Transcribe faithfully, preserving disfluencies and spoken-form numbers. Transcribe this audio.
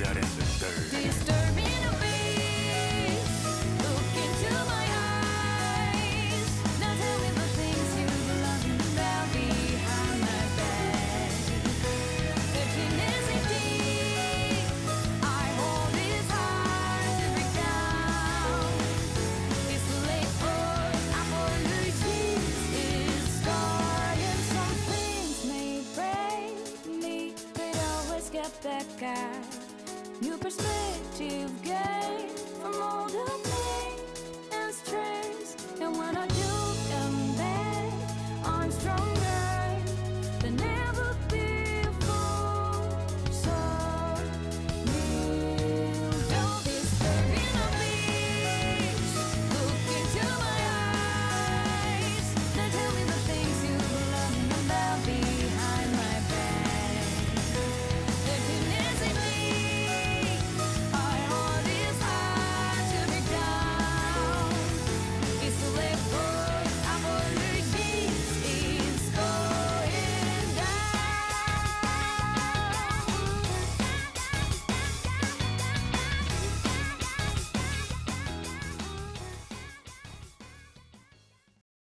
that in the dirt. You stir me to peace. Look into my eyes. Now tell me the things you've loved about behind my back. Everything isn't deep. I hold it hard to break down. It's too late for apologies. It's starting. Some things may break me, but always get back out. New perspective, girl.